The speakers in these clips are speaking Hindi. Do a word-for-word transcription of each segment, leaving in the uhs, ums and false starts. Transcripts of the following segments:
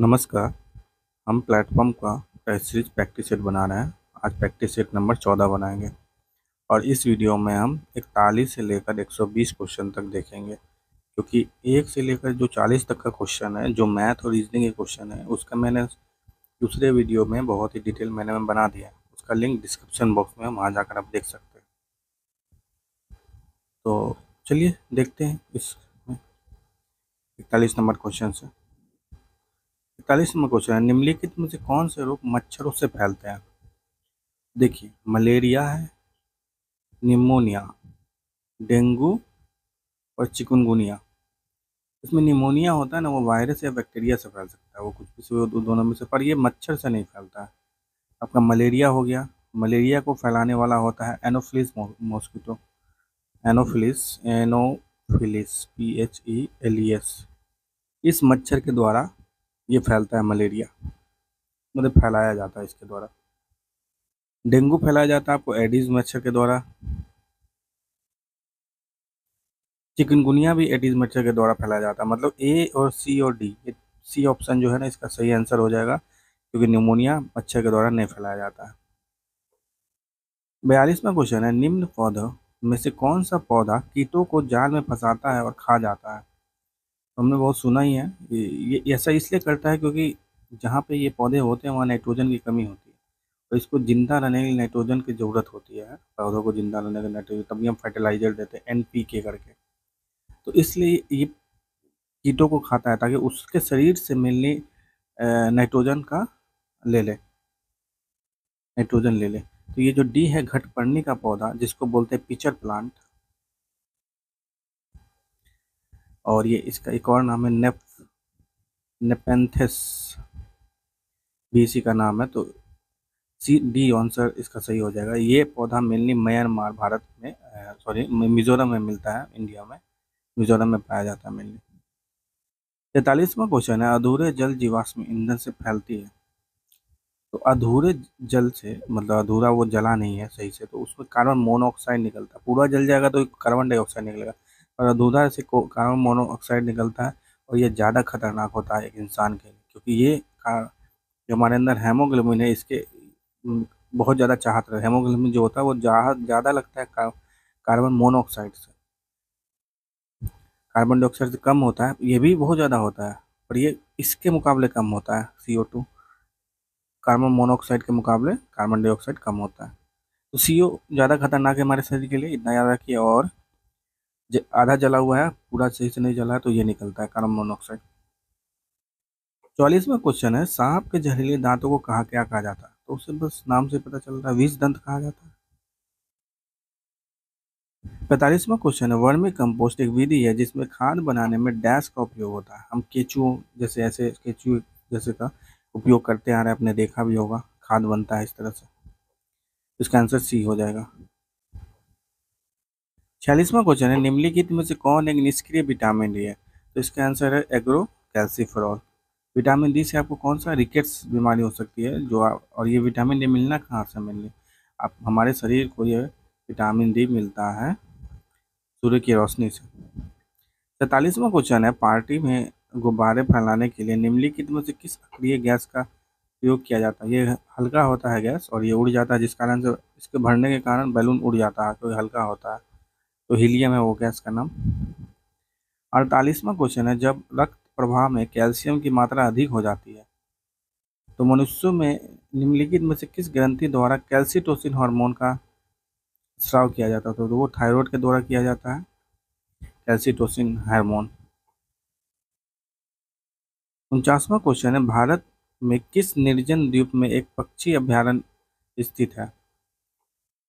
नमस्कार, हम प्लेटफॉर्म का टेस्ट सीरीज प्रैक्टिस सेट बना रहे हैं। आज प्रैक्टिस सेट नंबर चौदह बनाएंगे और इस वीडियो में हम इकतालीस से लेकर एक सौ बीस क्वेश्चन तक देखेंगे, क्योंकि एक से लेकर जो चालीस तक का क्वेश्चन है, जो मैथ और रीजनिंग के क्वेश्चन है, उसका मैंने दूसरे वीडियो में बहुत ही डिटेल मैंने में बना दिया है। उसका लिंक डिस्क्रिप्शन बॉक्स में हम वहाँ जाकर आप देख सकते हैं। तो चलिए देखते हैं इस इकतालीस नंबर क्वेश्चन से। इकतालीस नंबर क्वेश्चन है, निम्नलिखित में से कौन से रोग मच्छरों से फैलते हैं? देखिए, मलेरिया है, निमोनिया, डेंगू और चिकनगुनिया। इसमें निमोनिया होता है ना, वो वायरस या बैक्टीरिया से फैल सकता है, वो कुछ भी से दो, दोनों में से, पर ये मच्छर से नहीं फैलता है। आपका मलेरिया हो गया, मलेरिया को फैलाने वाला होता है Anopheles mosquito, Anopheles Anopheles P H E L E S. इस मच्छर के द्वारा ये फैलता है मलेरिया, मतलब फैलाया जाता है इसके द्वारा। डेंगू फैलाया जाता है आपको एडिस मच्छर के द्वारा, चिकनगुनिया भी एडिस मच्छर के द्वारा फैलाया जाता है। मतलब ए और सी और डी, ये सी ऑप्शन जो है ना, इसका सही आंसर हो जाएगा, क्योंकि न्यूमोनिया मच्छर के द्वारा नहीं फैलाया जाता है। बयालीसवां क्वेश्चन है, निम्न पौधों में से कौन सा पौधा कीटों को जाल में फंसाता है और खा जाता है? हमने बहुत सुना ही है, ये, ये ऐसा इसलिए करता है क्योंकि जहाँ पे ये पौधे होते हैं वहाँ नाइट्रोजन की कमी होती है, तो इसको जिंदा रहने के लिए नाइट्रोजन की ज़रूरत होती है, पौधों को जिंदा रहने के लिए नाइट्रोजन, तभी हम फर्टिलाइजर देते हैं एन पी के करके। तो इसलिए ये कीटों को खाता है ताकि उसके शरीर से मिलने नाइट्रोजन का ले ले नाइट्रोजन ले ले तो ये जो डी है, घटपर्णी का पौधा, जिसको बोलते हैं पिचर प्लांट, और ये इसका एक और नाम है नेप नेपेंथिस, बी सी का नाम है। तो सी डी आंसर इसका सही हो जाएगा। ये पौधा मेनली म्यांमार, भारत में, सॉरी मिजोरम में मिलता है, इंडिया में मिजोरम में पाया जाता है मेनली। तैंतालीसवां क्वेश्चन है, अधूरे जल जीवाश्म ईंधन से फैलती है। तो अधूरे जल से मतलब अधूरा वो जला नहीं है सही से, तो उसमें कार्बन मोनोऑक्साइड निकलता है। पूरा जल जाएगा तो कार्बन डाइऑक्साइड निकलेगा, और अधूरा से कार्बन मोनोऑक्साइड निकलता है, और ये ज़्यादा खतरनाक होता है एक इंसान के लिए, क्योंकि ये जो हमारे अंदर हेमोग्लोबिन है, इसके बहुत ज़्यादा चाहत रहे, हेमोग्लोबिन जो होता है वो ज़्यादा लगता है कार्बन मोनोऑक्साइड से, कार्बन डाइऑक्साइड से कम होता है। ये भी बहुत ज़्यादा होता है, पर ये इसके मुकाबले कम होता है, C O two carbon monoxide के मुकाबले कार्बन डाइऑक्साइड कम होता है। तो सी ओ ज़्यादा खतरनाक है हमारे शरीर के लिए, इतना याद रखिए। और आधा जला हुआ है, पूरा सही से नहीं जला है, तो ये निकलता है कार्बन मोनोऑक्साइड। चौलीसवां क्वेश्चन है, सांप के जहरीले दांतों को कहा क्या कहा जाता है? तो उसे बस नाम से पता चल रहा है, विष दंत कहा जाता है। पैंतालीसवां क्वेश्चन है, वर्मी कंपोस्ट एक विधि है जिसमें खाद बनाने में डैश का उपयोग होता है। हम केचुओं जैसे ऐसे केचुए जैसे का उपयोग करते आ रहे हैं, आपने देखा भी होगा, खाद बनता है इस तरह से। इसका आंसर सी हो जाएगा। छियालीसवां क्वेश्चन है, निम्नलिखित में से कौन एक निष्क्रिय विटामिन डी है? तो इसका आंसर है एग्रो कैल्सिफेरॉल। विटामिन डी से आपको कौन सा रिकेट्स बीमारी हो सकती है, जो आप, और ये विटामिन डी मिलना कहाँ से मिलनी? आप हमारे शरीर को ये विटामिन डी मिलता है सूर्य की रोशनी से। सैंतालीसवां क्वेश्चन है, पार्टी में गुब्बारे फैलाने के लिए निम्नलिखित में से किस अक्रिय गैस का प्रयोग किया जाता है? ये हल्का होता है गैस, और ये उड़ जाता है, जिस कारण से इसके भरने के कारण बैलून उड़ जाता है, तो हल्का होता है, तो हीलियम है वो गैस का नाम। अड़तालीसवां क्वेश्चन है, जब रक्त प्रवाह में कैल्शियम की मात्रा अधिक हो जाती है तो मनुष्यों में निम्नलिखित में से किस ग्रंथि द्वारा कैल्सिटोसिन हार्मोन का स्राव किया जाता है? तो वो थायराइड के द्वारा किया जाता है, कैल्सिटोसिन हार्मोन। उनचासवां क्वेश्चन है, भारत में किस निर्जन द्वीप में एक पक्षी अभ्यारण्य स्थित है?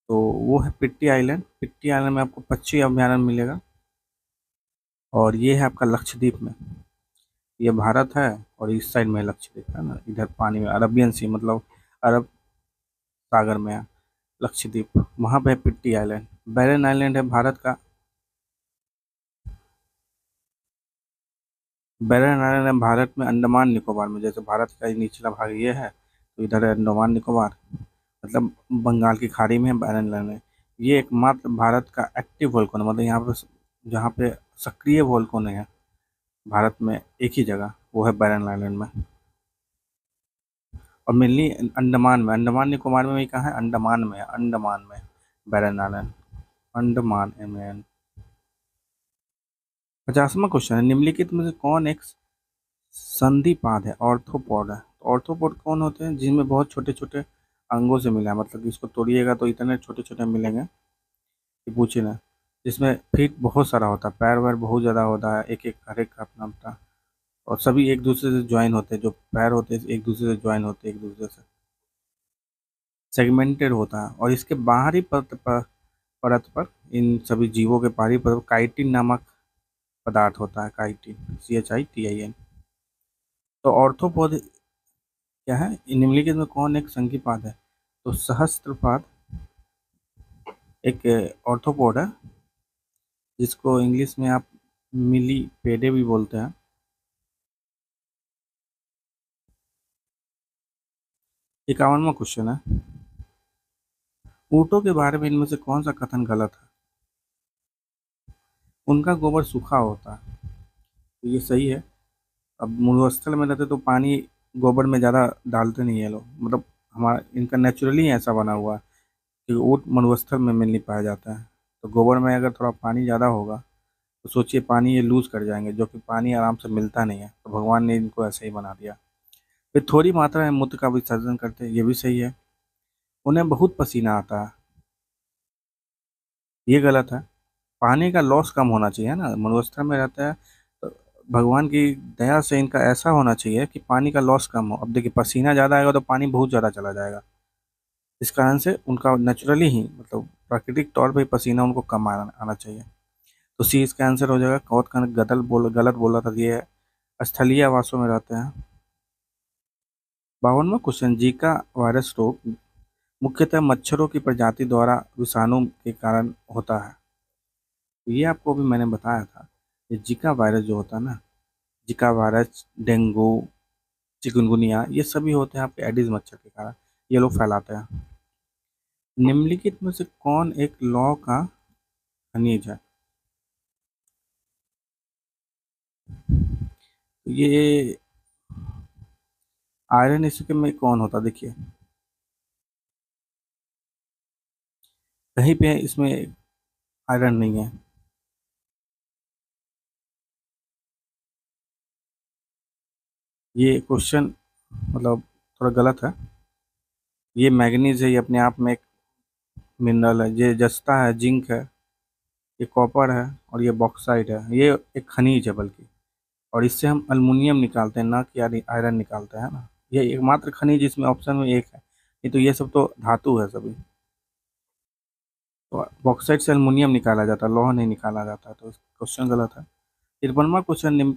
तो वो है पिट्टी आइलैंड। पिट्टी आइलैंड में आपको पक्षी अभ्यारण्य मिलेगा, और ये है आपका लक्षद्वीप में, ये भारत है, और इस साइड में लक्षद्वीप है ना, इधर पानी में अरबियन सी मतलब अरब सागर में है लक्षद्वीप, वहाँ पे है पिट्टी आइलैंड। बैरन आइलैंड है भारत का, बैरन आइलैंड है भारत में अंडमान निकोबार में, जैसे भारत का निचला भाग ये है, तो इधर है अंडमान निकोबार, मतलब बंगाल की खाड़ी में है बैरन आइलैंड। ये एकमात्र भारत का एक्टिव वोल्केनो, मतलब यहाँ पे जहाँ पे सक्रिय वोल्केनो है भारत में एक ही जगह, वो है बैरन आइलैंड में। और मेनली अंडमान में, अंडमान निकोबार में भी कहाँ है, अंडमान में, अंडमान में बैरन आइलैंड, अंडमान में। पचासवां क्वेश्चन है, निम्नलिखित में से कौन एक संधिपाद है, आर्थ्रोपोड है। आर्थ्रोपोड कौन होते हैं, जिनमें बहुत छोटे छोटे अंगों से मिला है, मतलब कि इसको तोड़िएगा तो इतने छोटे छोटे मिलेंगे कि पूछिए ना, जिसमें फीट बहुत सारा होता है, पैर वैर बहुत ज़्यादा होता है, एक एक हर एक अपना अपना, और सभी एक दूसरे से ज्वाइन होते हैं, जो पैर होते हैं एक दूसरे से ज्वाइन होते हैं, एक दूसरे से सेगमेंटेड होता है। और इसके बाहरी परत पर परत पर इन सभी जीवों के बाहरी परत पर काइटिन नामक पदार्थ होता है, chitin, C H I T I N. तो आर्थ्रोपोड क्या है, निम्नलिखित में कौन एक संधिपाद है, तो सहस्त्रपाद एक आर्थ्रोपोड है, जिसको इंग्लिश में आप मिली पेडे भी बोलते हैं। इक्यावनवां क्वेश्चन है, ऊँटों के बारे में इनमें से कौन सा कथन गलत है, उनका गोबर सूखा होता है, तो ये सही है। अब मरुस्थल में रहते तो पानी गोबर में ज़्यादा डालते नहीं है लोग, मतलब हमारा इनका नेचुरली ऐसा बना हुआ है कि ऊँट मरुस्थल में मेनली पाया जाता है, तो गोबर में अगर थोड़ा पानी ज़्यादा होगा तो सोचिए पानी ये लूज़ कर जाएंगे, जो कि पानी आराम से मिलता नहीं है, तो भगवान ने इनको ऐसे ही बना दिया। वे थोड़ी मात्रा में मूत्र का विसर्जन करते हैं, ये भी सही है। उन्हें बहुत पसीना आता है, ये गलत है, पानी का लॉस कम होना चाहिए ना, मरुस्थल में रहता है तो भगवान की दया से इनका ऐसा होना चाहिए कि पानी का लॉस कम हो। अब देखिए पसीना ज़्यादा आएगा तो पानी बहुत ज़्यादा चला जाएगा, इस कारण से उनका नेचुरली ही मतलब प्राकृतिक तौर पर पसीना उनको कम आना चाहिए, तो सी इसका आंसर हो जाएगा। कौत का गदल बोल गलत बोला था, ये स्थलीय आवासों में रहते हैं। बावनवा क्वेश्चन, जीका वायरस रोग मुख्यतः मच्छरों की प्रजाति द्वारा विषाणु के कारण होता है, ये आपको भी मैंने बताया था। ये जीका वायरस जो होता है ना, जीका वायरस, डेंगू, चिकनगुनिया, ये सभी होते हैं आपके एडिस मच्छर के कारण, ये लोग फैलाते हैं। निम्नलिखित में से कौन एक लौ का खनिज है, ये आयरन इसके में कौन होता, देखिए कहीं पे इसमें आयरन नहीं है, ये क्वेश्चन मतलब थोड़ा गलत है। ये मैग्नीज है, ये अपने आप में एक मिनरल है, ये जस्ता है, जिंक है, ये कॉपर है, और ये बॉक्साइट है, ये एक खनिज है बल्कि, और इससे हम अल्मोनियम निकालते हैं ना कि आयरन निकालते हैं ना, ये एकमात्र खनिज जिसमें ऑप्शन में एक है, ये तो ये सब तो धातु है सभी, तो बॉक्साइट से अल्मोनियम निकाला जाता है, लोहा नहीं निकाला जाता, तो क्वेश्चन गलत है। तिरपनवा क्वेश्चन,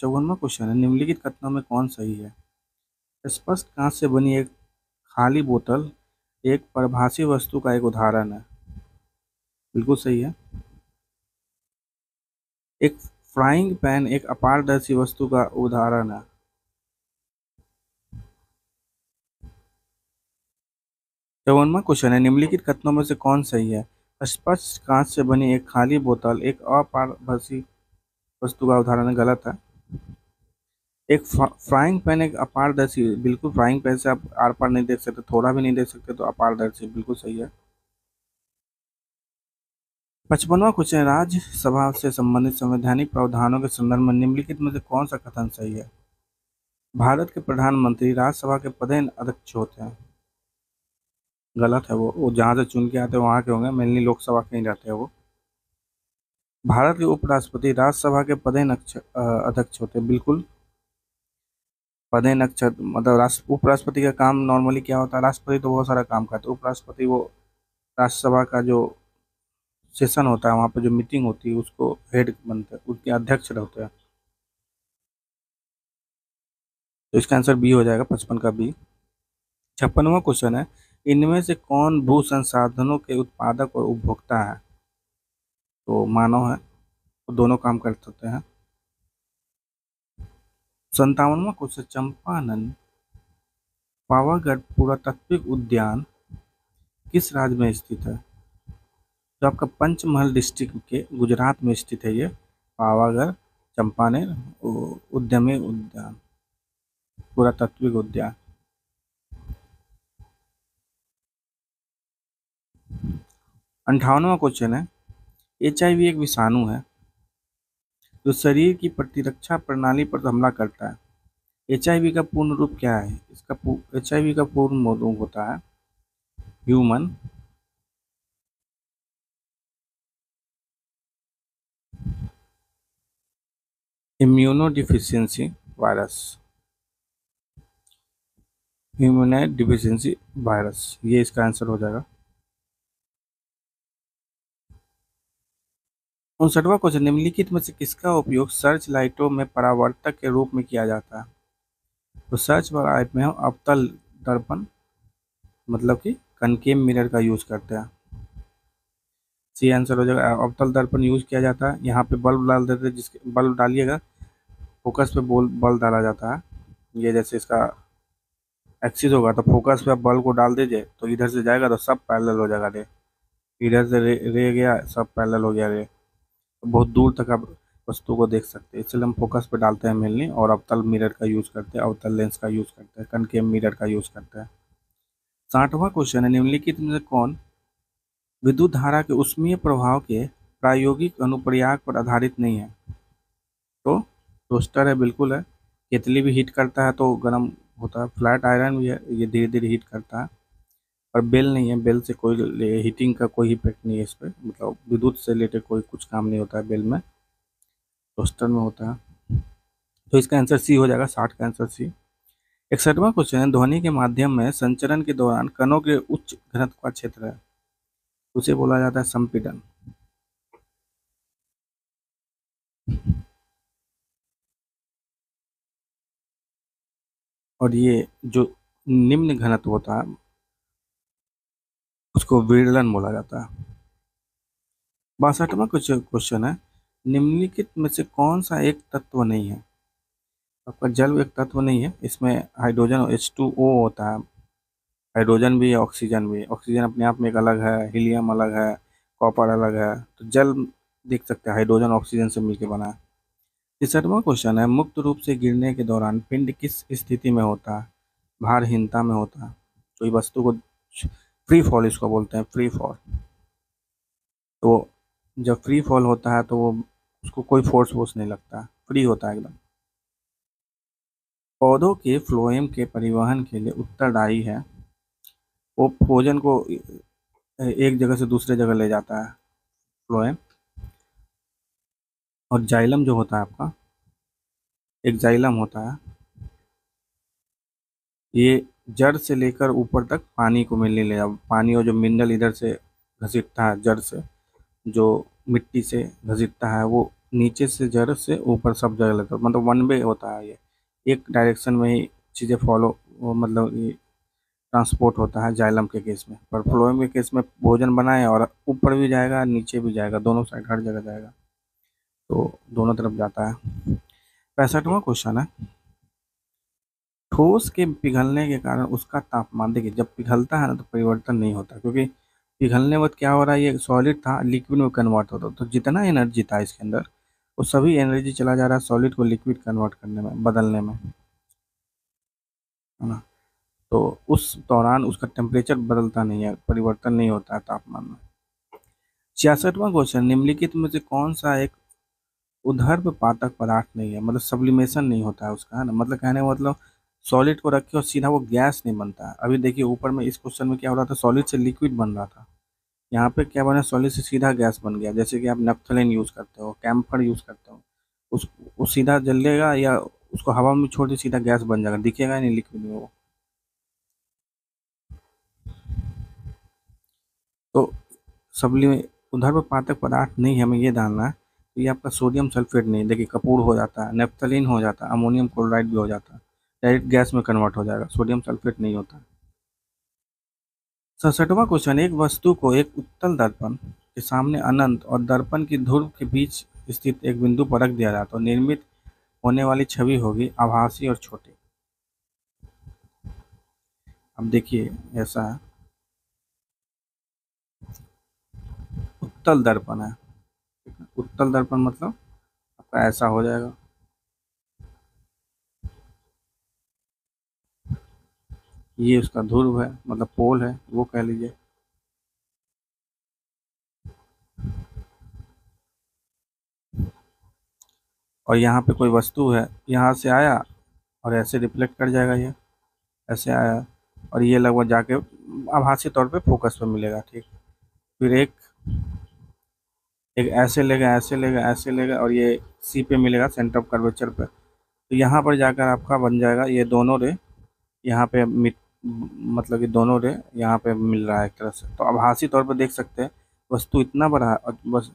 चौवनवा क्वेश्चन है, निम्नलिखित कथनों में कौन सही है, स्पष्ट कांच से बनी एक खाली बोतल एक परभाषी वस्तु का एक उदाहरण है, बिल्कुल सही है। एक फ्राइंग पैन एक अपारदर्शी वस्तु का उदाहरण है, चौवनवा क्वेश्चन है, निम्नलिखित कथनों में से कौन सही है, स्पष्ट कांच से बनी एक खाली बोतल एक अपारदर्शी वस्तु का उदाहरण गलत है। एक फ्राइंग पैन एक अपारदर्शी, बिल्कुल फ्राइंग पैन से आप आर पार नहीं देख सकते, थोड़ा भी नहीं देख सकते, तो अपारदर्शी बिल्कुल सही है। पचपनवा क्वेश्चन, राज्यसभा से संबंधित संवैधानिक प्रावधानों के संदर्भ में निम्नलिखित में से कौन सा कथन सही है, भारत के प्रधानमंत्री राज्यसभा के पदेन अध्यक्ष होते हैं, गलत है। वो वो जहाँ से चुन के आते हैं वहाँ के होंगे, मेनली लोकसभा के ही रहते हैं वो। भारत के उपराष्ट्रपति राज्यसभा के पदेन अध्यक्ष होते हैं, बिल्कुल पदेन अध्यक्ष, मतलब राष्ट्र उपराष्ट्रपति का काम नॉर्मली क्या होता है, राष्ट्रपति तो बहुत सारा काम करते हैं, उपराष्ट्रपति वो राज्यसभा का जो सेशन होता है वहाँ पर जो मीटिंग होती है उसको हेड बनते हैं, उसके अध्यक्ष होते हैं, तो इसका आंसर बी हो जाएगा, पचपन का बी। छप्पनवा क्वेश्चन है, इनमें से कौन भू संसाधनों के उत्पादक और उपभोक्ता है, तो मानव है, तो दोनों काम कर सकते हैं। संतावनवा क्वेश्चन, चंपानन पावागढ़ पुरातात्विक उद्यान किस राज्य में स्थित है, तो आपका पंचमहल डिस्ट्रिक्ट के गुजरात में स्थित है ये पावागढ़ चंपानेर उद्यमी उद्यान पुरातात्विक उद्यान। अंठावनवा क्वेश्चन है। एच आई वी एक विषाणु है जो शरीर की प्रतिरक्षा प्रणाली पर हमला करता है। एच आई वी का पूर्ण रूप क्या है? इसका एच आई वी का पूर्ण रूप होता है human immunodeficiency virus, human deficiency virus, ये इसका आंसर हो जाएगा। उनसठवां क्वेश्चन, निम्नलिखित में से किसका उपयोग सर्च लाइटों में परावर्तक के रूप में किया जाता है? तो सर्च लाइट में हम अवतल दर्पण मतलब कि कनकेव मिरर का यूज करते हैं। सी आंसर हो जाएगा, अवतल दर्पण यूज किया जाता है। यहाँ पे बल्ब डाल देते हैं, जिसके बल्ब डालिएगा फोकस पे बोल बल्ब डाला जाता है। ये जैसे इसका एक्सिस होगा तो फोकस पे आप बल्ब को डाल दीजिए तो इधर से जाएगा तो सब पैरेलल हो जाएगा रे, इधर से रे रे गया सब पैरेलल हो गया रे, तो बहुत दूर तक आप वस्तु को देख सकते हैं। इसलिए हम फोकस पे डालते हैं मेनली, और अवतल मिरर का यूज़ करते हैं, अवतल लेंस का यूज़ करते हैं, कनकेव मिरर का यूज़ करते हैं। साठवां क्वेश्चन है, निम्नलिखित में से कौन विद्युत धारा के उष्मीय प्रभाव के प्रायोगिक अनुप्रयोग पर आधारित नहीं है? तो टोस्टर है, बिल्कुल है। केतली भी हीट करता है तो गर्म होता है, फ्लैट आयरन भी है, ये धीरे धीरे हीट करता है। और बेल नहीं है, बेल से कोई हीटिंग का कोई इफेक्ट नहीं है इस पर, मतलब विद्युत से रिलेटेड कोई कुछ काम नहीं होता है बेल में, टोस्टर में होता है। तो इसका आंसर सी हो जाएगा, साठ का आंसर सी। इकसठवां क्वेश्चन है, ध्वनि के माध्यम में संचरण के दौरान कणों के उच्च घनत्व का क्षेत्र है, उसे बोला जाता है संपीड़न। और ये जो निम्न घनत्व होता है उसको विरलन बोला जाता है। बासठवां क्वेश्चन है, निम्नलिखित में से कौन सा एक तत्व नहीं है? आपका जल एक तत्व नहीं है, इसमें हाइड्रोजन और एच टू ओ होता है। हाइड्रोजन भी है, ऑक्सीजन भी है। ऑक्सीजन अपने आप में एक अलग है, हीलियम अलग है, कॉपर अलग है। तो जल देख सकते हैं हाइड्रोजन ऑक्सीजन से मिलकर बना है। तिरसठवां क्वेश्चन है, मुक्त रूप से गिरने के दौरान पिंड किस स्थिति में होता है? भारहीनता में होता है। कोई तो वस्तु को फ्री फॉल इसको बोलते हैं, फ्री फॉल। तो जब फ्री फॉल होता है तो वो उसको कोई फोर्स वोर्स नहीं लगता, फ्री होता है एकदम। पौधों के फ्लोएम के परिवहन के लिए उत्तरदायी है, वो भोजन को एक जगह से दूसरे जगह ले जाता है फ्लोएम। और जाइलम जो होता है आपका, एक जाइलम होता है, ये जड़ से लेकर ऊपर तक पानी को मिलने ले जाता है। पानी और जो मिनरल इधर से घसीटता है, जड़ से जो मिट्टी से घसीटता है, वो नीचे से जड़ से ऊपर सब जगह लेता है, मतलब वन वे होता है। ये एक डायरेक्शन में ही चीज़ें फॉलो मतलब ट्रांसपोर्ट होता है जाइलम के केस में। पर फ्लोएम के केस में भोजन बनाए और ऊपर भी जाएगा नीचे भी जाएगा, दोनों साइड हर जगह जाएगा, तो दोनों तरफ जाता है। पैंसठवां क्वेश्चन है, ठोस के पिघलने के कारण उसका तापमान, देखिए जब पिघलता है ना तो परिवर्तन नहीं होता, क्योंकि पिघलने वक्त क्या हो रहा है, ये सॉलिड था लिक्विड में कन्वर्ट होता है। तो जितना एनर्जी था इसके अंदर वो सभी एनर्जी चला जा रहा है सॉलिड को लिक्विड कन्वर्ट करने में, बदलने में, है ना। तो उस दौरान उसका टेम्परेचर बदलता नहीं है, परिवर्तन नहीं होता है तापमान में। छियासठवां क्वेश्चन, निम्नलिखित में से कौन सा एक उधर्व पातक पदार्थ नहीं है? मतलब सब्लिमेशन नहीं होता है उसका, है ना। मतलब कहने का मतलब सॉलिड को रखे और सीधा वो गैस नहीं बनता है। अभी देखिए ऊपर में इस क्वेश्चन में क्या हो रहा था, सॉलिड से लिक्विड बन रहा था, यहाँ पे क्या बना, सॉलिड से सीधा गैस बन गया। जैसे कि आप नैप्थलीन यूज़ करते हो, कैम्फर यूज़ करते हो, उस वो सीधा जलेगा या उसको हवा में छोड़ के सीधा गैस बन जाएगा, दिखेगा नहीं लिक्विड में वो। तो सब्लिमे उधर्व पातक पदार्थ नहीं है, हमें ये जानना है। तो ये आपका सोडियम सल्फेट नहीं, देखिए कपूर हो जाता है, नेफ्थलीन हो जाता है, अमोनियम क्लोराइड भी हो जाता है, डायरेक्ट गैस में कन्वर्ट हो जाएगा, सोडियम सल्फेट नहीं होता। सड़सठवां क्वेश्चन, एक वस्तु को एक उत्तल दर्पण के सामने अनंत और दर्पण की ध्रुव के बीच स्थित एक बिंदु पर रख दिया जाता है, निर्मित होने वाली छवि होगी आभासी और छोटी। अब देखिए ऐसा है, उत्तल दर्पण है, उत्तल दर्पण मतलब आपका ऐसा हो जाएगा। ये उसका ध्रुव है, मतलब पोल है वो कह लीजिए। और यहाँ पे कोई वस्तु है, यहाँ से आया और ऐसे रिफ्लेक्ट कर जाएगा, ये ऐसे आया और ये लगभग जाके आभासी तौर पे फोकस पे मिलेगा, ठीक। फिर एक एक ऐसे लेगा ऐसे लेगा ऐसे लेगा और ये सी पे मिलेगा, सेंटर ऑफ कर्वेचर पे, तो यहाँ पर जाकर आपका बन जाएगा ये दोनों रे, यहाँ पे मिट मतलब कि दोनों रे यहाँ पे मिल रहा है एक तरह से। तो आभासी तौर पर देख सकते हैं वस्तु इतना बड़ा है और बस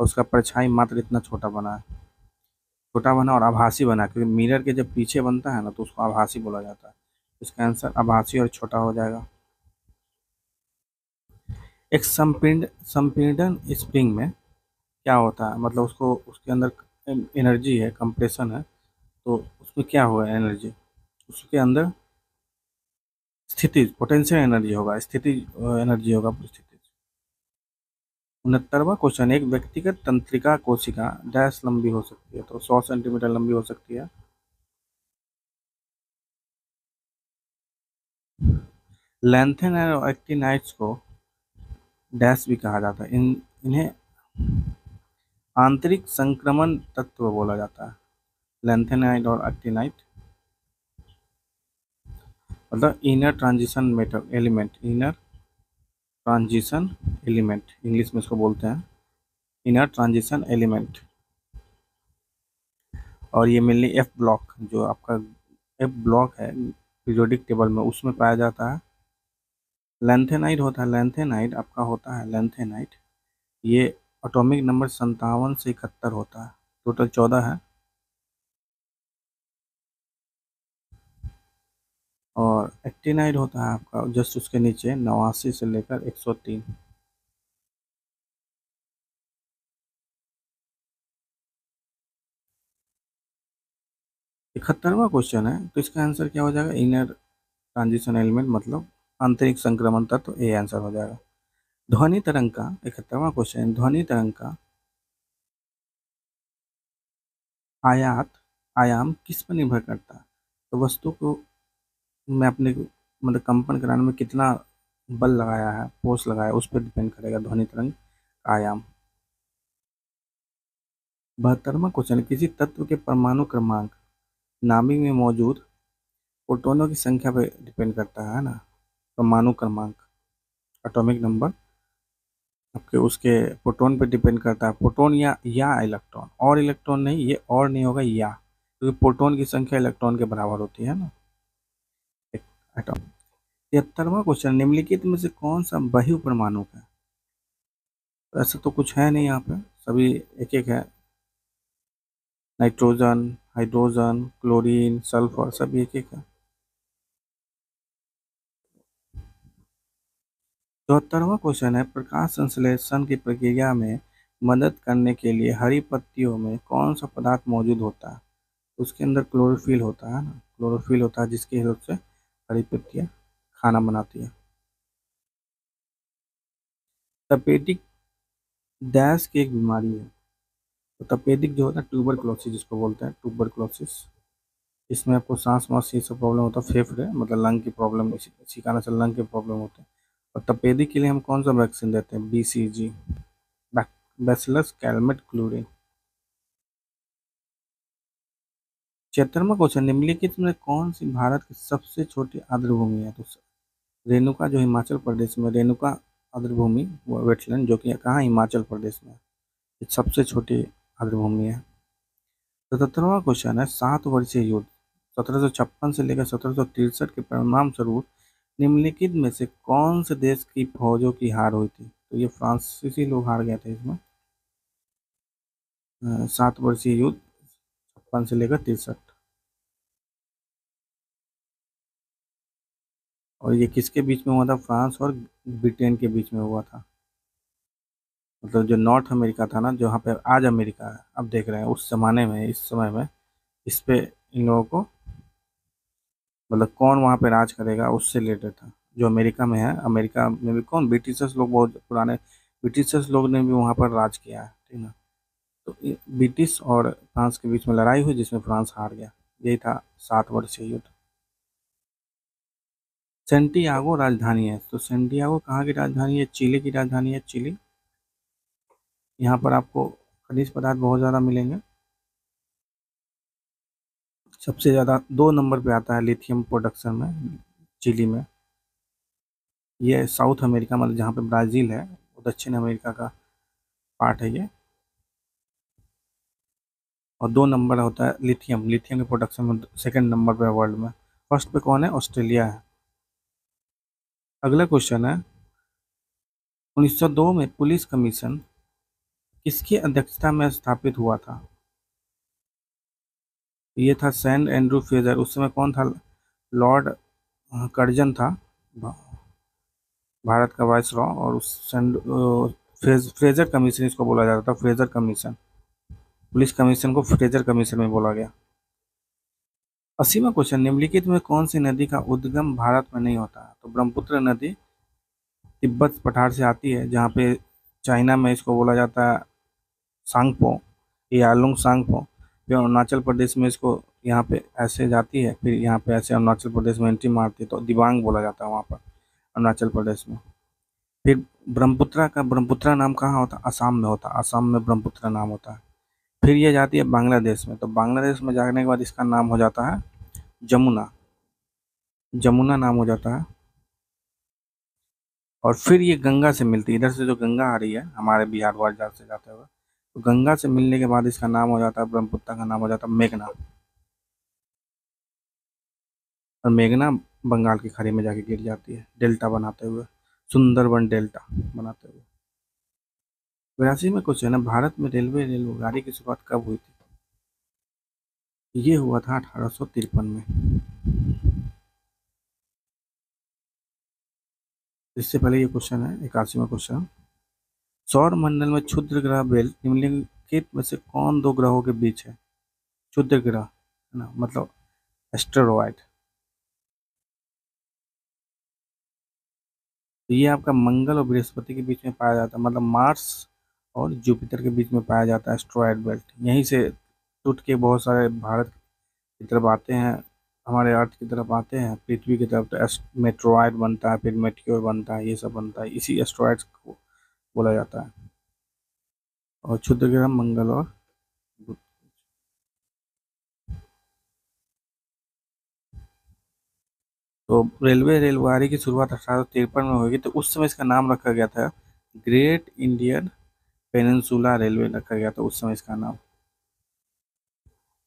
उसका परछाई मात्र इतना छोटा बना है, छोटा बना और आभासी बना, क्योंकि मिरर के जब पीछे बनता है ना तो उसको आभासी बोला जाता है। इसका आंसर आभासी और छोटा हो जाएगा। एक संपीड संपीडन स्प्रिंग में क्या होता है, मतलब उसको उसके अंदर एनर्जी है, कंप्रेशन है, तो उसमें क्या होगा एनर्जी, उसके अंदर स्थिति पोटेंशियल एनर्जी होगा, स्थिति एनर्जी होगा स्थिति। उनहत्तरवा क्वेश्चन, एक व्यक्तिगत तंत्रिका कोशिका डैश लंबी हो सकती है, तो सौ सेंटीमीटर लंबी हो सकती है। लैंथेन और एक्टिनाइट्स को डैश भी कहा जाता है, इन इन्हें आंतरिक संक्रमण तत्व बोला जाता है। लैंथेनाइड और एक्टिनाइट मतलब inner transition metal element, inner transition element English में इसको बोलते हैं, इनर ट्रांजिशन एलिमेंट। और ये मेनली एफ ब्लॉक, जो आपका एफ ब्लॉक है पीरियोडिक टेबल में, उसमें पाया जाता है। लैंथेनाइड होता है, लैंथेनाइड आपका होता है लैंथेनाइड, ये एटॉमिक नंबर संतावन से इकहत्तर होता है, टोटल चौदह है। और एक्टिनाइड होता है आपका जस्ट उसके नीचे नवासी से लेकर एक सौ तीन। इकहत्तरवा क्वेश्चन है, तो इसका आंसर क्या हो जाएगा, इनर ट्रांजिशन एलिमेंट मतलब आंतरिक संक्रमण तत्व, तो ए आंसर हो जाएगा। ध्वनि तरंग का इकहत्तरवा क्वेश्चन, ध्वनि तरंग का आयात आयाम किस पर निर्भर करता है, तो वस्तु को मैं अपने मतलब कंपन कराने में कितना बल लगाया है, फोर्स लगाया, उस पर डिपेंड करेगा ध्वनि तरंग आयाम। बहत्तरवां क्वेश्चन, किसी तत्व के परमाणु क्रमांक नाभिक में मौजूद प्रोटोनों की संख्या पर डिपेंड करता है ना, परमाणु क्रमांक एटॉमिक नंबर आपके उसके प्रोटोन पर डिपेंड करता है, प्रोटोन या या इलेक्ट्रॉन, और इलेक्ट्रॉन नहीं, ये और नहीं होगा या, क्योंकि प्रोटोन की संख्या इलेक्ट्रॉन के बराबर होती है ना। तिहत्तरवां क्वेश्चन, निम्नलिखित में से कौन सा बहु परमाणु है, तो ऐसा तो कुछ है नहीं यहाँ पे, सभी एक एक है, नाइट्रोजन हाइड्रोजन क्लोरीन सल्फर सभी एक एक है। चौहत्तरवां क्वेश्चन है, प्रकाश संश्लेषण की प्रक्रिया में मदद करने के लिए हरी पत्तियों में कौन सा पदार्थ मौजूद होता है, उसके अंदर क्लोरोफिल होता है ना, क्लोरोफिल होता है जिसके हिसाब से हरी पत्तियाँ खाना बनाती है। तपेदिक डैश की एक बीमारी है, तो तपेदिक जो होता है ट्यूबरक्लोसिस जिसको बोलते हैं, ट्यूबरक्लोसिस, इसमें आपको सांस वास ये सब प्रॉब्लम होता है, फेफड़े मतलब लंग की प्रॉब्लम, इसी कारण से लंग के प्रॉब्लम होते हैं। और तपेदिक के लिए हम कौन सा वैक्सीन देते हैं, बीसीजी बैसिलस कैलमेट गेरिन। छिहत्तरवा क्वेश्चन, निम्नलिखित में कौन सी भारत की सबसे छोटी आर्द्रभूमि है, तो रेणुका जो हिमाचल प्रदेश में, रेणुका आर्द्रभूमि वेटलैंड जो कि कहाँ हिमाचल प्रदेश में, सबसे छोटी आर्द्रभूमि है। सतहत्तरवा क्वेश्चन है, सात वर्षीय युद्ध सत्रह सौ छप्पन से लेकर सत्रह सौ तिरसठ के परिणाम स्वरूप निम्नलिखित में से कौन से देश की फौजों की हार हुई थी, तो ये फ्रांसीसी लोग हार गए थे इसमें, सात वर्षीय युद्ध छप्पन से लेकर तिरसठ। और ये किसके बीच में हुआ था, फ्रांस और ब्रिटेन के बीच में हुआ था, मतलब जो नॉर्थ अमेरिका था ना, जो यहाँ पे आज अमेरिका है, अब देख रहे हैं उस ज़माने में, इस समय में, इस पे इन लोगों को मतलब कौन वहाँ पे राज करेगा उससे रिलेटेड था। जो अमेरिका में है, अमेरिका में भी कौन, ब्रिटिशर्स लोग, बहुत पुराने ब्रिटिशर्स लोग ने भी वहाँ पर राज किया है, ठीक ना। तो ब्रिटिश और फ्रांस के बीच में लड़ाई हुई जिसमें फ्रांस हार गया, यही था सात वर्षीय युद्ध। सेंटियागो राजधानी है, तो सेंटियागो कहाँ की राजधानी है, चिली की राजधानी है, चिली। यहाँ पर आपको खनिज पदार्थ बहुत ज़्यादा मिलेंगे, सबसे ज़्यादा दो नंबर पे आता है लिथियम प्रोडक्शन में चिली में। ये साउथ अमेरिका मतलब जहाँ पे ब्राज़ील है वो दक्षिण अमेरिका का पार्ट है ये। और दो नंबर होता है लिथियम, लिथियम के प्रोडक्शन में सेकंड नंबर पे वर्ल्ड में, फर्स्ट पे कौन है? ऑस्ट्रेलिया है। अगला क्वेश्चन है उन्नीस सौ दो में पुलिस कमीशन किसकी अध्यक्षता में स्थापित हुआ था? ये था सैन एंड्रू फ्रेजर। उस समय कौन था? लॉर्ड कर्जन था भारत का वाइसरॉय, और उस फ्रेज, फ्रेजर कमीशन इसको बोला जाता था, फ्रेजर कमीशन। पुलिस कमीशन को फ्रेजर कमीशन में बोला गया। अस्सीवां क्वेश्चन, निम्नलिखित में कौन सी नदी का उद्गम भारत में नहीं होता? तो ब्रह्मपुत्र नदी तिब्बत पठार से आती है, जहाँ पे चाइना में इसको बोला जाता है सांगपो या आलोंग सांगपो। फिर अरुणाचल प्रदेश में इसको यहाँ पे ऐसे जाती है, फिर यहाँ पे ऐसे अरुणाचल प्रदेश में एंट्री मारती है, तो दिबांग बोला जाता है वहाँ पर अरुणाचल प्रदेश में। फिर ब्रह्मपुत्रा का ब्रह्मपुत्रा नाम कहाँ होता है? असम में होता है, असम में ब्रह्मपुत्रा नाम होता है। फिर ये जाती है बांग्लादेश में, तो बांग्लादेश में जाने के बाद इसका नाम हो जाता है जमुना, जमुना नाम हो जाता है। और फिर ये गंगा से मिलती है, इधर से जो गंगा आ रही है हमारे बिहार वार्ड से जाते हुए, तो गंगा से मिलने के बाद इसका नाम हो जाता है, ब्रह्मपुत्र का नाम हो जाता है मेघना, और मेघना बंगाल की खाड़ी में जाके गिर जाती है डेल्टा बनाते हुए, सुंदरबन डेल्टा बनाते हुए। विरासी में कुछ है ना, भारत में रेलवे रेलगाड़ी की शुरुआत कब हुई थी? ये हुआ था अठारह सौ तिरपन में। इससे पहले ये क्वेश्चन है इक्यासीवां क्वेश्चन, सौर मंडल में क्षुद्र ग्रह बेल्ट निम्नलिखित में से कौन दो ग्रहों के बीच है? क्षुद्र ग्रह है ना, मतलब एस्टेरॉयड। ये आपका मंगल और बृहस्पति के बीच में पाया जाता है, मतलब मार्स और जुपिटर के बीच में पाया जाता है एस्टेरॉयड बेल्ट। यहीं से टूट के बहुत सारे भारत की तरफ आते हैं, हमारे अर्थ की तरफ आते हैं, पृथ्वी की तरफ, तो मेटेरॉयड बनता है, फिर मेटियर बनता है, ये सब बनता है, इसी एस्टेरॉयड को बोला जाता है। और क्षुद्र ग्रह मंगल और बुध। तो रेलवे रेलगाड़ी की शुरुआत अठारह सौ तिरपन में होगी, तो उस समय इसका नाम रखा गया था ग्रेट इंडियन पेनिनसुला रेलवे रखा गया था उस समय इसका नाम।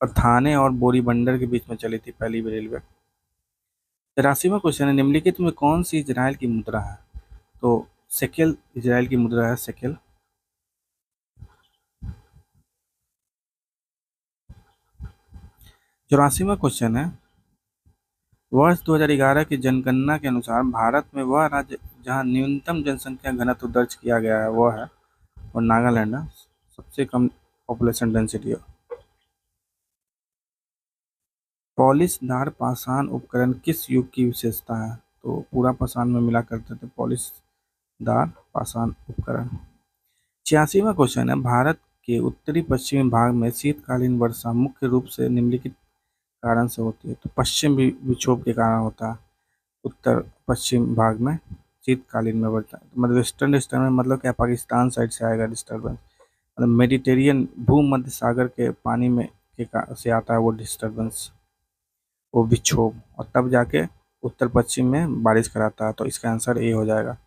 और थाने और बोरीबंदर के बीच में चली थी पहली रेलवे। तिरासीवां क्वेश्चन है, निम्नलिखित में कौन सी इजराइल की मुद्रा है? तो शेकेल इजराइल की मुद्रा है, शेकेल। चौरासीवां क्वेश्चन है, वर्ष दो हज़ार ग्यारह की जनगणना के अनुसार भारत में वह राज्य जहां न्यूनतम जनसंख्या घनत्व दर्ज किया गया है वह है, और नागालैंड है, सबसे कम पॉपुलेशन डेंसिटी है। पॉलिश धार पाषाण उपकरण किस युग की विशेषता है? तो पूरा पाषाण में मिला करते थे पॉलिश दार पाषाण उपकरण। छियासीवां क्वेश्चन है, भारत के उत्तरी पश्चिमी भाग में शीतकालीन वर्षा मुख्य रूप से निम्नलिखित कारण से होती है। तो पश्चिम विक्षोभ के कारण होता है उत्तर पश्चिम भाग में शीतकालीन में वर्षा, मतलब वेस्टर्न डिस्टर्बेंस, मतलब क्या पाकिस्तान साइड से आएगा डिस्टर्बेंस, मतलब मेडिटेरियन भूमध्य सागर के पानी में के से आता है वो डिस्टर्बेंस, वो विक्षोभ, और तब जाके उत्तर पश्चिम में बारिश कराता है। तो इसका आंसर ए हो जाएगा।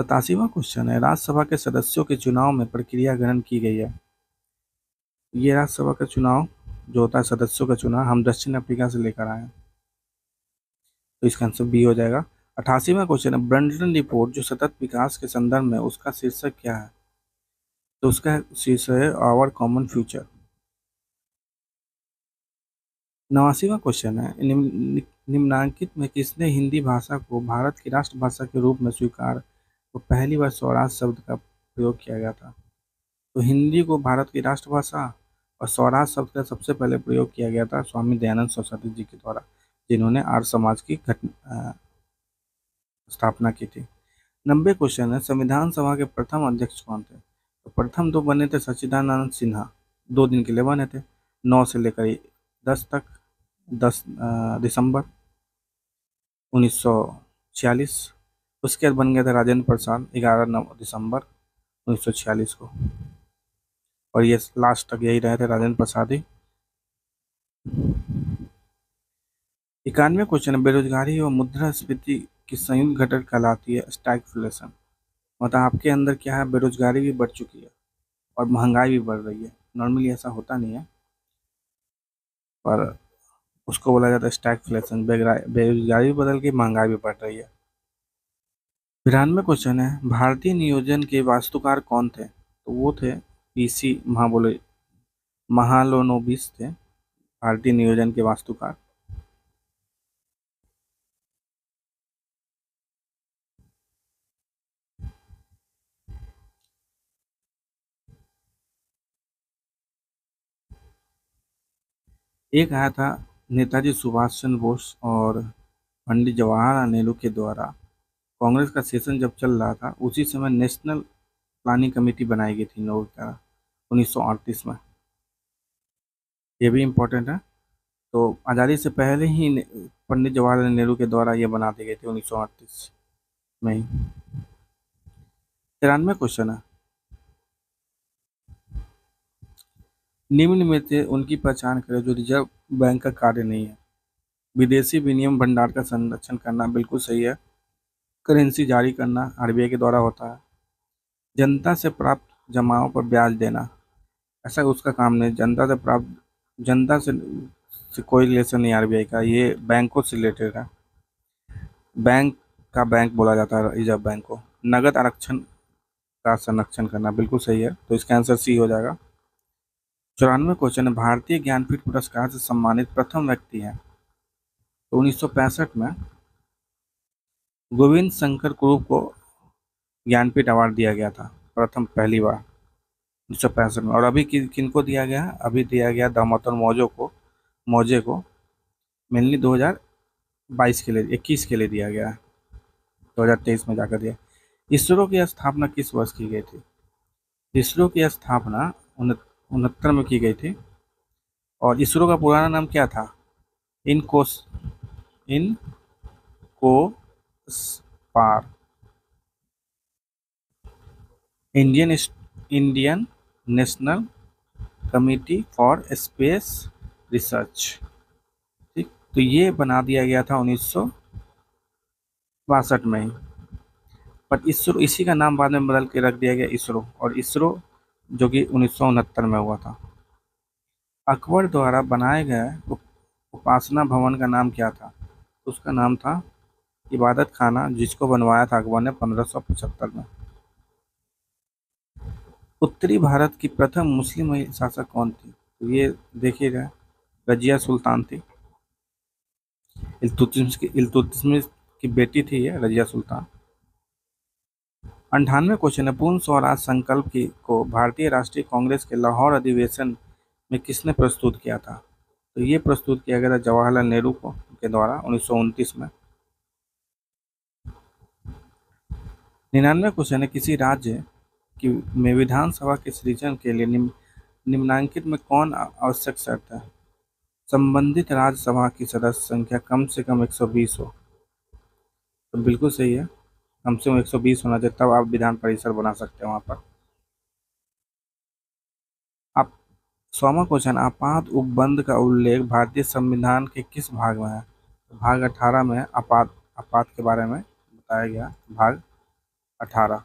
सतासीवां क्वेश्चन है, राज्यसभा के सदस्यों के चुनाव में प्रक्रिया गणन की गई है। ये राज्यसभा का चुनाव जो होता है सदस्यों का चुनाव, हम दक्षिण अफ्रीका से लेकर आए हैं, तो इसका आंसर बी हो जाएगा। अठासीवां क्वेश्चन है, ब्रंटन रिपोर्ट जो सतत विकास के संदर्भ में, उसका शीर्षक क्या है? तो उसका शीर्षक है आवर कॉमन फ्यूचर। नवासीवां क्वेश्चन है, निम्नांकित में किसने हिंदी भाषा को भारत की राष्ट्रभाषा के रूप में स्वीकार, तो पहली बार स्वराज शब्द का प्रयोग किया गया था? तो हिंदी को भारत की राष्ट्रभाषा और स्वराज शब्द का सबसे पहले प्रयोग किया गया था स्वामी दयानंद सरस्वती जी के द्वारा, जिन्होंने आर्य समाज की घटना स्थापना की थी। नब्बे क्वेश्चन है, संविधान सभा के प्रथम अध्यक्ष कौन थे? तो प्रथम दो बने थे सच्चिदानंद सिन्हा, दो दिन के लिए बने थे, नौ से लेकर दस तक, दस दिसंबर उन्नीस सौ छियालीस। उसके बाद बन गया था राजेंद्र प्रसाद ग्यारह दिसंबर उन्नीस सौ छियालीस को, और ये लास्ट तक यही रहे थे राजेंद्र प्रसाद ही। इक्यानवे क्वेश्चन, बेरोजगारी एवं मुद्रास्फीति के संयुक्त घटक कहलाती है स्टैगफ्लेशन। मतलब आपके अंदर क्या है, बेरोजगारी भी बढ़ चुकी है और महंगाई भी बढ़ रही है। नॉर्मली ऐसा होता नहीं है, पर उसको बोला जाता है स्टैगफ्लेशन। बेरोजगारी बदल के महंगाई भी बढ़ रही है। बिरानवे क्वेश्चन है, भारतीय नियोजन के वास्तुकार कौन थे? तो वो थे पी सी महाबोले महालोनोबिस थे भारतीय नियोजन के वास्तुकार। एक आया था नेताजी सुभाष चंद्र बोस और पंडित जवाहरलाल नेहरू के द्वारा। कांग्रेस का सेशन जब चल रहा था उसी समय नेशनल प्लानिंग कमेटी बनाई गई थी नौ उन्नीस सौ अड़तीस में। ये भी इम्पोर्टेंट है। तो आज़ादी से पहले ही पंडित जवाहरलाल नेहरू के द्वारा ये बना दी गई थी उन्नीस सौ अड़तीस में ही। तिरानवे क्वेश्चन है, निम्न में से उनकी पहचान करें जो रिजर्व बैंक का कार्य नहीं है। विदेशी विनिमय भंडार का संरक्षण करना बिल्कुल सही है। करेंसी जारी करना आरबीआई के द्वारा होता है। जनता से प्राप्त जमाओं पर ब्याज देना ऐसा उसका काम नहीं। जनता से प्राप्त जनता से, से कोई रिलेशन नहीं आरबीआई का, ये बैंकों से रिलेटेड है। बैंक का बैंक बोला जाता है रिजर्व बैंक को। नगद आरक्षण का संरक्षण करना बिल्कुल सही है, तो इसका आंसर सी हो जाएगा। चौरानवे क्वेश्चन, भारतीय ज्ञानपीठ पुरस्कार से सम्मानित प्रथम व्यक्ति हैं? तो उन्नीस सौ पैंसठ में गोविंद शंकर कुरूप को ज्ञानपीठ अवार्ड दिया गया था प्रथम, पहली बार उन्नीस सौ पैंसठ में। और अभी कि, किन को दिया गया? अभी दिया गया दामोदर मौजे को मौजे को मेनली दो हज़ार बाईस के लिए, इक्कीस के लिए दिया गया है, दो हज़ार तेईस में जाकर दिया। इसरो की स्थापना किस वर्ष की गई थी? इसरो की स्थापना उनहत्तर में की गई थी। और इसरो का पुराना नाम क्या था? इनको इन को स्पार Indian Indian national committee for space research. ठीक, तो ये बना दिया गया था उन्नीस सौ बासठ में ही, पर इसरो इसी का नाम बाद में बदल के रख दिया गया इसरो। और इसरो जो कि उन्नीस सौ उनहत्तर में हुआ था। अकबर द्वारा बनाए गए उपासना भवन का नाम क्या था? उसका नाम था इबादत खाना, जिसको बनवाया था अकबर ने पंद्रह सौ पचहत्तर में। उत्तरी भारत की प्रथम मुस्लिम शासक कौन थी? तो ये देखिए गए रजिया सुल्तान थी, इल्तुतमिश की इल्तुतमिश की बेटी थी ये रजिया सुल्तान। अंठानवे क्वेश्चन है, पूर्ण स्वराज संकल्प की को भारतीय राष्ट्रीय कांग्रेस के लाहौर अधिवेशन में किसने प्रस्तुत किया था? तो ये प्रस्तुत किया गया था जवाहरलाल नेहरू को के द्वारा उन्नीस सौ उनतीस में। निन्यानवे क्वेश्चन है, किसी राज्य की में विधानसभा के सृजन के लिए निम, निम्नांकित में कौन आवश्यक शर्त है? संबंधित राज्यसभा की सदस्य संख्या कम से कम एक सौ बीस हो, तो बिल्कुल सही है, कम से कम एक सौ बीस होना चाहिए, तब आप विधान परिषद बना सकते हैं वहाँ पर आप। सौवा क्वेश्चन, आपात उपबंध का उल्लेख भारतीय संविधान के किस भाग में है? भाग अठारह में आपात आपात के बारे में बताया गया, भाग अठारह।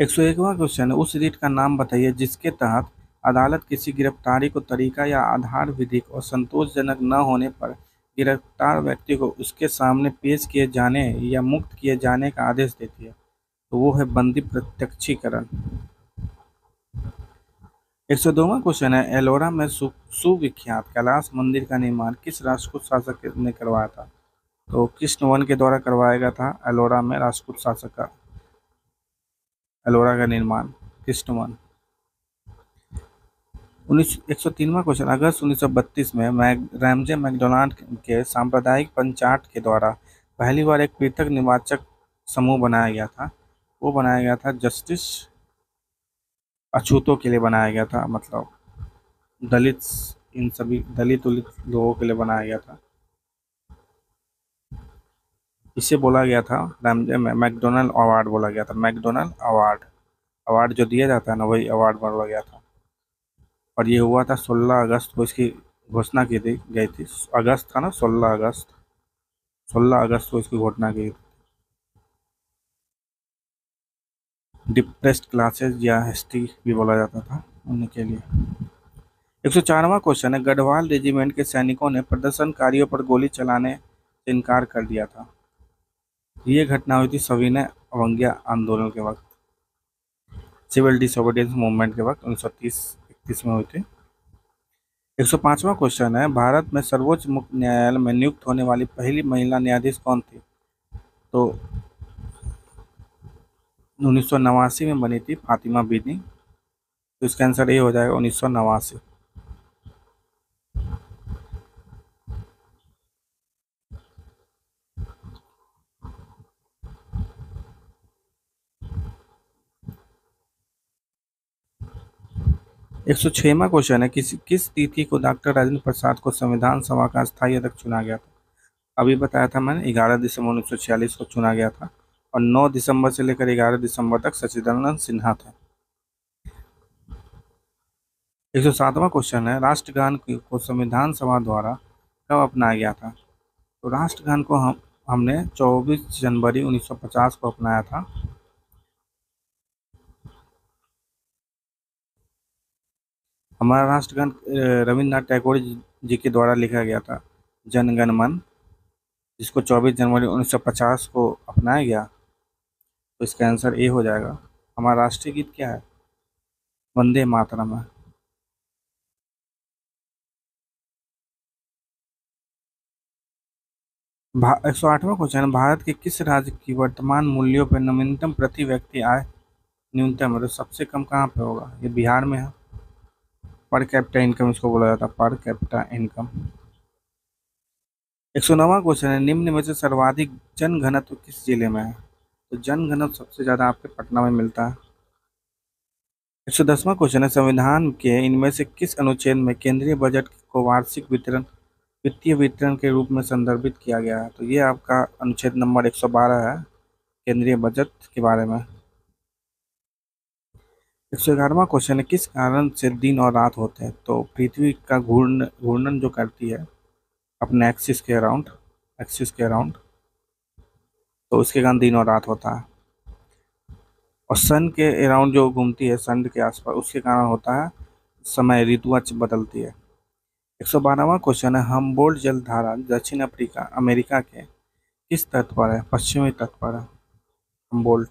एक सौ एकवां क्वेश्चन है, उस रीट का नाम बताइए जिसके तहत अदालत किसी गिरफ्तारी को तरीका या आधार विधिक और संतोषजनक न होने पर गिरफ्तार व्यक्ति को उसके सामने पेश किए जाने या मुक्त किए जाने का आदेश देती है। तो वो है बंदी प्रत्यक्षीकरण। एक सौ दोवां क्वेश्चन है, एलोरा में सुविख्यात कैलाश मंदिर का निर्माण किस राष्ट्रकूट शासक ने करवाया था? तो कृष्णवन के द्वारा करवाया गया था एलोरा में राष्ट्रकूट शासक का एलोरा का निर्माण, कृष्णवन। उन्नीस एक सौ तीनवा क्वेश्चन, अगस्त उन्नीस सौ बत्तीस में मैग रैमजे मैकडोनाल्ड के सांप्रदायिक पंचाट के द्वारा पहली बार एक पृथक निर्वाचक समूह बनाया गया था। वो बनाया गया था जस्टिस अछूतों के लिए बनाया गया था, मतलब दलित इन सभी दलित उलित लोगों के लिए बनाया गया था। इसे बोला गया था मैकडोनल्ड अवार्ड बोला गया था। मैकडोनल्ड अवार्ड अवार्ड जो दिया जाता है ना वही अवार्ड बोला गया था। और ये हुआ था सोलह अगस्त को इसकी घोषणा की थी गई थी। अगस्त था ना, सोलह अगस्त सोलह अगस्त को इसकी घोषणा की थी। डिप्रेस्ड क्लासेस या एसटी भी बोला जाता था उनके लिए। एक सौ चारवां क्वेश्चन है, गढ़वाल रेजिमेंट के सैनिकों ने प्रदर्शनकारियों पर गोली चलाने से इनकार कर दिया था। ये घटना हुई थी सविनय अवज्ञा आंदोलन के वक्त, सिविल डिसोबीडियंस मूवमेंट के वक्त उन्नीस सौ तीस इकतीस में हुई थी। एक सौ पाँचवां क्वेश्चन है, भारत में सर्वोच्च मुख्य न्यायालय में नियुक्त होने वाली पहली महिला न्यायाधीश कौन थी? तो उन्नीस सौ नवासी में बनी थी फातिमा बीनी। तो इसका आंसर ये हो जाएगा उन्नीस सौ नवासी। एक सौ छठवां क्वेश्चन है, किस किस तिथि को डॉक्टर राजेंद्र प्रसाद को संविधान सभा का स्थायी अध्यक्ष चुना गया था? अभी बताया था मैंने ग्यारह दिसंबर उन्नीस सौ छियालीस को चुना गया था। और नौ दिसंबर से लेकर ग्यारह दिसंबर तक सच्चिदानंद सिन्हा थे। एक सौ सातवां क्वेश्चन है, राष्ट्रगान को संविधान सभा द्वारा कब अपनाया गया था? तो राष्ट्रगान को हम हमने चौबीस जनवरी उन्नीस सौ पचास को अपनाया था। हमारा राष्ट्रगान रविन्द्रनाथ टैगोर जी के द्वारा लिखा गया था, जन गण मन, जिसको चौबीस जनवरी उन्नीस सौ पचास को अपनाया गया। तो इसका आंसर ए हो जाएगा। हमारा राष्ट्रीय गीत क्या है? वंदे मातरम है। एक सौ आठवां क्वेश्चन, भारत के किस राज्य की वर्तमान मूल्यों पर नवीनतम प्रति व्यक्ति आय न्यूनतम है? तो सबसे कम कहाँ पे होगा? ये बिहार में है। पर कैपिटा इनकम इसको बोला जाता है, पर कैपिटा इनकम। एक सौ नौवां क्वेश्चन है, निम्न में से सर्वाधिक जन घनत्व किस जिले में है? तो जन घनत्व सबसे ज़्यादा आपके पटना में मिलता है। एक सौ दसवां क्वेश्चन है, संविधान के इनमें से किस अनुच्छेद में केंद्रीय बजट को वार्षिक वितरण वित्तीय वितरण के रूप में संदर्भित किया गया है? तो ये आपका अनुच्छेद नंबर एक सौ बारह है, केंद्रीय बजट के बारे में। एक सौ ग्यारहवां क्वेश्चन है, किस कारण से दिन और रात होते हैं? तो पृथ्वी का घूर्ण घूर्णन जो करती है अपने एक्सिस के अराउंड एक्सिस के अराउंड तो उसके कारण दिन और रात होता है। और सन के अराउंड जो घूमती है, सन के आसपास, उसके कारण होता है समय, ऋतुआ बदलती है। एक सौ बारहवां क्वेश्चन है, हम्बोल्ट जलधारा दक्षिण अफ्रीका अमेरिका के किस तट पर है? पश्चिमी तट पर है हम्बोल्ट।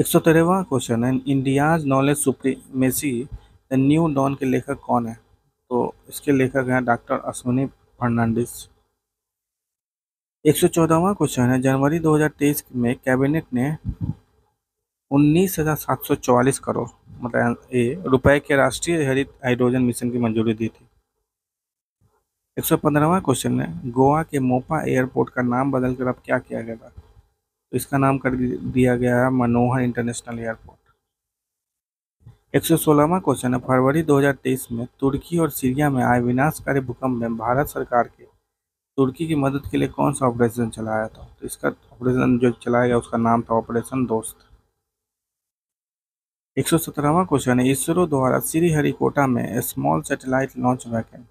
एक सौ तेरहवां क्वेश्चन है, India's knowledge supremacy the new dawn के लेखक कौन है? तो इसके लेखक हैं डॉक्टर अश्विनी फर्नांडिस। एक सौ चौदहवां क्वेश्चन है, जनवरी दो हज़ार तेईस में कैबिनेट ने उन्नीस हज़ार सात सौ चौवालीस करोड़ मतलब ए रुपए के राष्ट्रीय हरित हाइड्रोजन मिशन की मंजूरी दी थी। एक सौ पंद्रहवां क्वेश्चन है, गोवा के मोपा एयरपोर्ट का नाम बदलकर अब क्या किया गया था? तो इसका नाम कर दिया गया है मनोहर इंटरनेशनल एयरपोर्ट। एक सौ सोलहवां क्वेश्चन है, फरवरी दो हज़ार तेईस में तुर्की और सीरिया में आए विनाशकारी भूकंप में भारत सरकार के तुर्की की मदद के लिए कौन सा ऑपरेशन चलाया था? तो इसका ऑपरेशन जो चलाया गया उसका नाम था ऑपरेशन दोस्त। एक सौ सत्रहवां क्वेश्चन है, इसरो द्वारा श्रीहरिकोटा में small satellite launch vehicle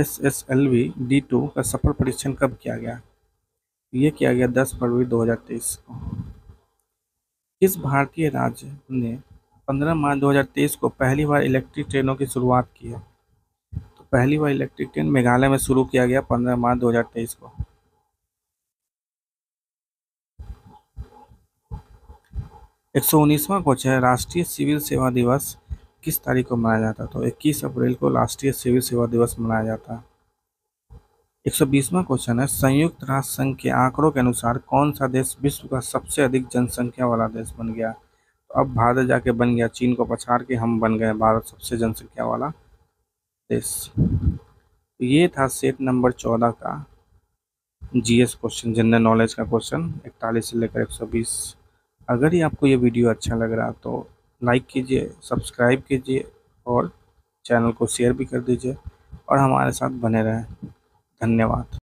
S S L V D two का सफल परीक्षण कब किया गया? ये किया गया दस फरवरी दो हज़ार तेईस को। किस भारतीय राज्य ने पंद्रह मार्च दो हज़ार तेईस को पहली बार इलेक्ट्रिक ट्रेनों की शुरुआत की है? तो पहली बार इलेक्ट्रिक ट्रेन मेघालय में शुरू किया गया पंद्रह मार्च दो हज़ार तेईस को। एक सौ उन्नीसवां क्वेश्चन है, राष्ट्रीय सिविल सेवा दिवस किस तारीख को मनाया जाता है? तो इक्कीस अप्रैल को राष्ट्रीय सिविल सेवा दिवस मनाया जाता है। एक सौ बीसवां क्वेश्चन है, संयुक्त राष्ट्र संघ के आंकड़ों के अनुसार कौन सा देश विश्व का सबसे अधिक जनसंख्या वाला देश बन गया? तो अब भारत जाके बन गया, चीन को पछाड़ के हम बन गए भारत सबसे जनसंख्या वाला देश। ये था सेट नंबर चौदह का G S question, general knowledge का क्वेश्चन इकतालीस से लेकर एक सौ बीस। अगर ही आपको ये वीडियो अच्छा लग रहा तो लाइक कीजिए, सब्सक्राइब कीजिए और चैनल को शेयर भी कर दीजिए और हमारे साथ बने रहें। धन्यवाद।